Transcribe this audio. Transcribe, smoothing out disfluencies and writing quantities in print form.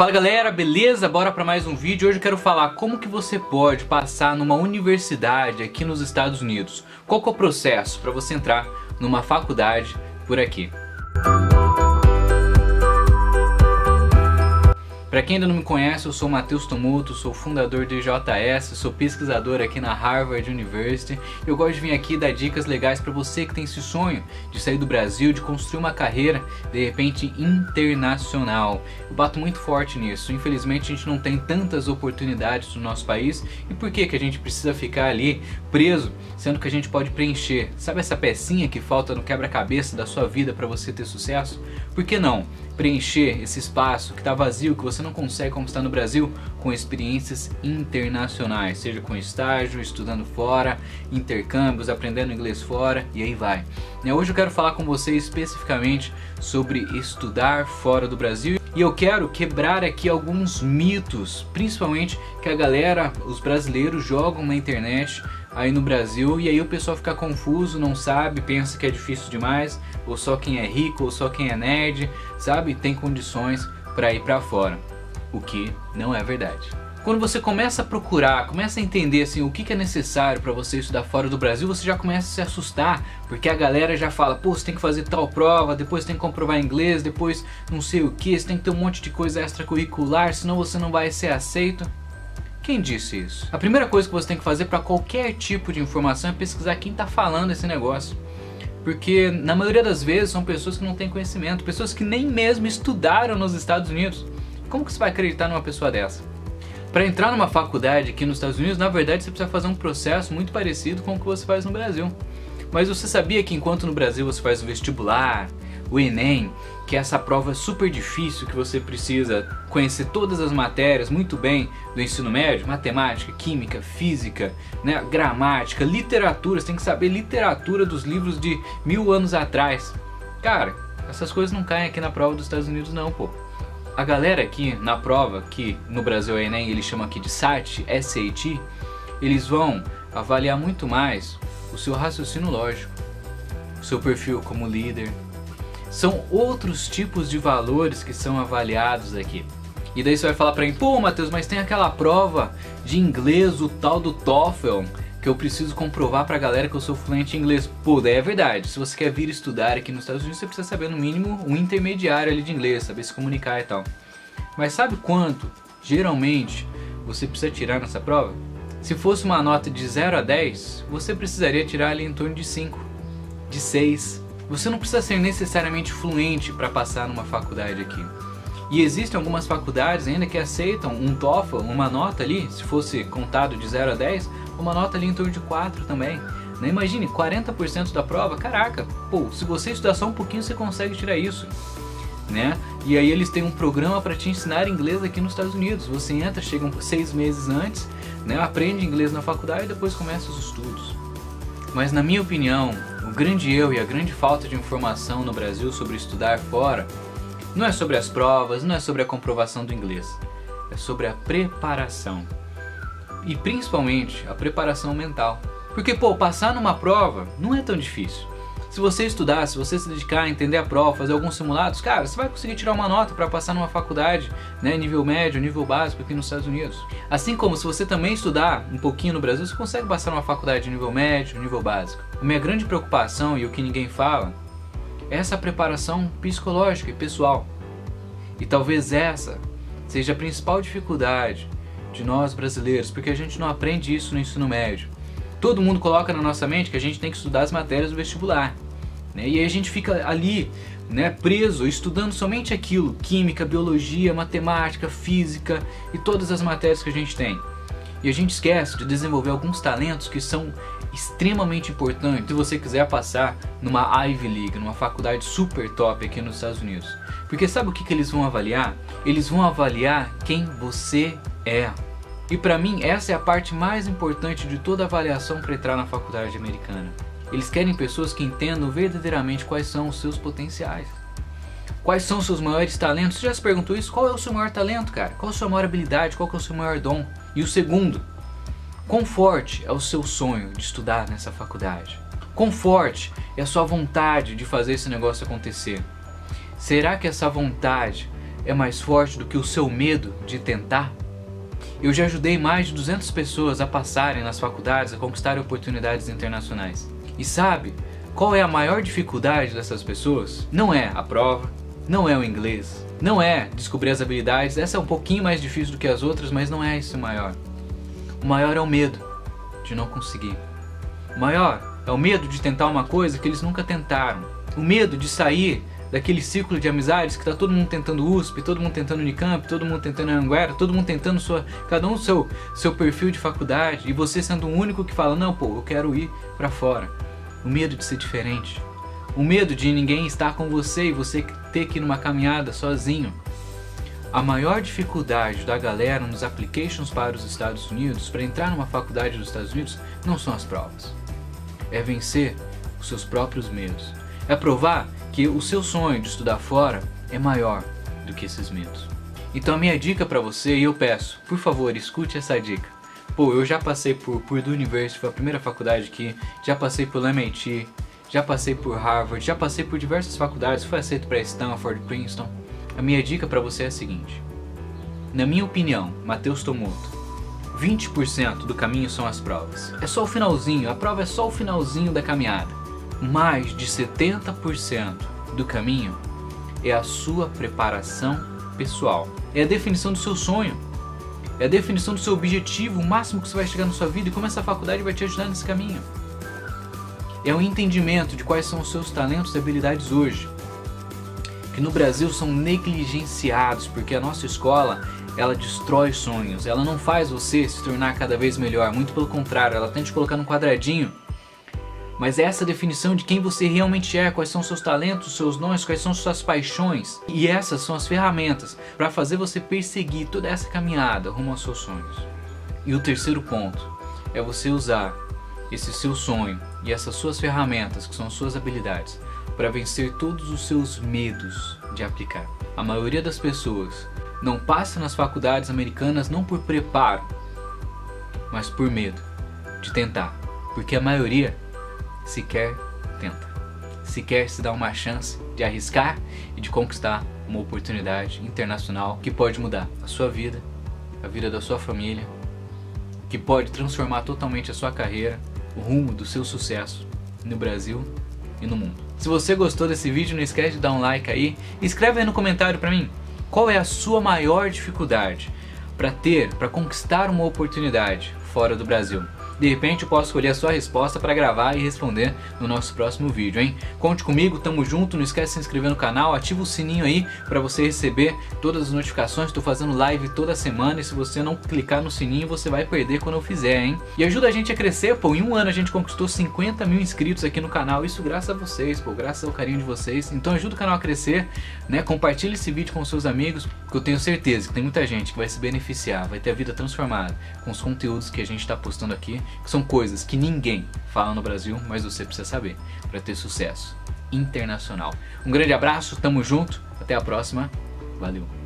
Fala galera, beleza? Bora para mais um vídeo. Hoje eu quero falar como que você pode passar numa universidade aqui nos Estados Unidos. Qual que é o processo para você entrar numa faculdade por aqui? Para quem ainda não me conhece, eu sou Matheus Tomoto, sou fundador do IJS, sou pesquisador aqui na Harvard University. Eu gosto de vir aqui dar dicas legais para você que tem esse sonho de sair do Brasil, de construir uma carreira, de repente, internacional. Eu bato muito forte nisso. Infelizmente, a gente não tem tantas oportunidades no nosso país. E por que que a gente precisa ficar ali preso, sendo que a gente pode preencher? Sabe essa pecinha que falta no quebra-cabeça da sua vida para você ter sucesso? Por que não preencher esse espaço que está vazio, que você não consegue conquistar no Brasil, com experiências internacionais, seja com estágio, estudando fora, intercâmbios, aprendendo inglês fora, e aí vai. Hoje eu quero falar com você especificamente sobre estudar fora do Brasil. E eu quero quebrar aqui alguns mitos, principalmente que a galera, os brasileiros, jogam na internet aí no Brasil, e aí o pessoal fica confuso, não sabe, pensa que é difícil demais, ou só quem é rico, ou só quem é nerd, sabe, tem condições para ir para fora, o que não é verdade. Quando você começa a procurar, começa a entender assim, o que é necessário para você estudar fora do Brasil, você já começa a se assustar, porque a galera já fala, pô, você tem que fazer tal prova, depois tem que comprovar inglês, depois não sei o que, você tem que ter um monte de coisa extracurricular, senão você não vai ser aceito. Quem disse isso? A primeira coisa que você tem que fazer para qualquer tipo de informação é pesquisar quem está falando esse negócio. Porque na maioria das vezes são pessoas que não têm conhecimento, pessoas que nem mesmo estudaram nos Estados Unidos. Como que você vai acreditar numa pessoa dessa? Para entrar numa faculdade aqui nos Estados Unidos, na verdade você precisa fazer um processo muito parecido com o que você faz no Brasil. Mas você sabia que enquanto no Brasil você faz o vestibular, o Enem, que é essa prova super difícil que você precisa conhecer todas as matérias muito bem do ensino médio, matemática, química, física, né, gramática, literatura, você tem que saber literatura dos livros de 1000 anos atrás. Cara, essas coisas não caem aqui na prova dos Estados Unidos não, pô. A galera aqui na prova, que no Brasil é Enem, eles chamam aqui de SAT, SAT, eles vão avaliar muito mais o seu raciocínio lógico, o seu perfil como líder. São outros tipos de valores que são avaliados aqui. E daí você vai falar pra mim, pô Matheus, mas tem aquela prova de inglês, o tal do TOEFL, que eu preciso comprovar pra galera que eu sou fluente em inglês. Pô, daí é verdade, se você quer vir estudar aqui nos Estados Unidos, você precisa saber no mínimo um intermediário ali de inglês, saber se comunicar e tal. Mas sabe quanto, geralmente, você precisa tirar nessa prova? Se fosse uma nota de 0 a 10, você precisaria tirar ali em torno de 5, de 6. Você não precisa ser necessariamente fluente para passar numa faculdade aqui. E existem algumas faculdades ainda que aceitam um TOEFL, uma nota ali, se fosse contado de 0 a 10, uma nota ali em torno de 4 também. Né? Imagine, 40% da prova, caraca, pô, se você estudar só um pouquinho você consegue tirar isso. Né? E aí eles têm um programa para te ensinar inglês aqui nos Estados Unidos. Você entra, chegam 6 meses antes, né? Aprende inglês na faculdade e depois começa os estudos. Mas na minha opinião, o grande erro e a grande falta de informação no Brasil sobre estudar fora não é sobre as provas, não é sobre a comprovação do inglês, é sobre a preparação. E principalmente a preparação mental. Porque, pô, passar numa prova não é tão difícil. Se você estudar, se você se dedicar a entender a prova, fazer alguns simulados, cara, você vai conseguir tirar uma nota para passar numa faculdade, né, nível médio, nível básico aqui nos Estados Unidos. Assim como se você também estudar um pouquinho no Brasil, você consegue passar numa faculdade de nível médio, nível básico. A minha grande preocupação, e o que ninguém fala, é essa preparação psicológica e pessoal. E talvez essa seja a principal dificuldade de nós brasileiros, porque a gente não aprende isso no ensino médio. Todo mundo coloca na nossa mente que a gente tem que estudar as matérias do vestibular, né? E aí a gente fica ali, né, preso, estudando somente aquilo, química, biologia, matemática, física e todas as matérias que a gente tem. E a gente esquece de desenvolver alguns talentos que são extremamente importantes se você quiser passar numa Ivy League, numa faculdade super top aqui nos Estados Unidos. Porque sabe o que eles vão avaliar? Eles vão avaliar quem você é. E pra mim essa é a parte mais importante de toda a avaliação para entrar na faculdade americana. Eles querem pessoas que entendam verdadeiramente quais são os seus potenciais. Quais são os seus maiores talentos? Você já se perguntou isso? Qual é o seu maior talento, cara? Qual é a sua maior habilidade? Qual é o seu maior dom? E o segundo, quão forte é o seu sonho de estudar nessa faculdade? Quão forte é a sua vontade de fazer esse negócio acontecer? Será que essa vontade é mais forte do que o seu medo de tentar? Eu já ajudei mais de 200 pessoas a passarem nas faculdades, a conquistarem oportunidades internacionais. E sabe qual é a maior dificuldade dessas pessoas? Não é a prova, não é o inglês, não é descobrir as habilidades, essa é um pouquinho mais difícil do que as outras, mas não é isso o maior. O maior é o medo de não conseguir. O maior é o medo de tentar uma coisa que eles nunca tentaram. O medo de sair daquele círculo de amizades que está todo mundo tentando USP, todo mundo tentando Unicamp, todo mundo tentando Anhanguera, todo mundo tentando cada um seu perfil de faculdade, e você sendo o único que fala, não, pô, eu quero ir pra fora. O medo de ser diferente. O medo de ninguém estar com você e você ter que ir numa caminhada sozinho. A maior dificuldade da galera nos applications para os Estados Unidos, para entrar numa faculdade dos Estados Unidos, não são as provas. É vencer os seus próprios medos. É provar que o seu sonho de estudar fora é maior do que esses medos. Então a minha dica para você, e eu peço, por favor, escute essa dica. Pô, eu já passei por Purdue University, foi a primeira faculdade aqui, já passei pelo MIT, já passei por Harvard, já passei por diversas faculdades, fui aceito para Stanford, Princeton. A minha dica para você é a seguinte. Na minha opinião, Matheus Tomoto, 20% do caminho são as provas. É só o finalzinho, a prova é só o finalzinho da caminhada. Mais de 70% do caminho é a sua preparação pessoal. É a definição do seu sonho. É a definição do seu objetivo, o máximo que você vai chegar na sua vida e como essa faculdade vai te ajudar nesse caminho. É o entendimento de quais são os seus talentos e habilidades hoje, que no Brasil são negligenciados, porque a nossa escola, ela destrói sonhos, ela não faz você se tornar cada vez melhor, muito pelo contrário, ela tenta te colocar num quadradinho. Mas é essa definição de quem você realmente é, quais são seus talentos, seus dons, quais são suas paixões. E essas são as ferramentas para fazer você perseguir toda essa caminhada rumo aos seus sonhos. E o terceiro ponto é você usar esse seu sonho e essas suas ferramentas, que são suas habilidades, para vencer todos os seus medos de aplicar. A maioria das pessoas não passa nas faculdades americanas não por preparo, mas por medo de tentar. Porque a maioria sequer tenta, sequer se dá uma chance de arriscar e de conquistar uma oportunidade internacional que pode mudar a sua vida, a vida da sua família, que pode transformar totalmente a sua carreira, o rumo do seu sucesso no Brasil e no mundo. Se você gostou desse vídeo, não esquece de dar um like aí. Escreve aí no comentário pra mim. Qual é a sua maior dificuldade para conquistar uma oportunidade fora do Brasil? De repente eu posso escolher a sua resposta para gravar e responder no nosso próximo vídeo, hein? Conte comigo, tamo junto, não esquece de se inscrever no canal, ativa o sininho aí para você receber todas as notificações, estou fazendo live toda semana e se você não clicar no sininho você vai perder quando eu fizer, hein? E ajuda a gente a crescer, pô, em um ano a gente conquistou 50 mil inscritos aqui no canal, isso graças a vocês, pô, graças ao carinho de vocês, então ajuda o canal a crescer, né? Compartilha esse vídeo com seus amigos, porque eu tenho certeza que tem muita gente que vai se beneficiar, vai ter a vida transformada com os conteúdos que a gente está postando aqui, que são coisas que ninguém fala no Brasil, mas você precisa saber para ter sucesso internacional. Um grande abraço, tamo junto, até a próxima, valeu!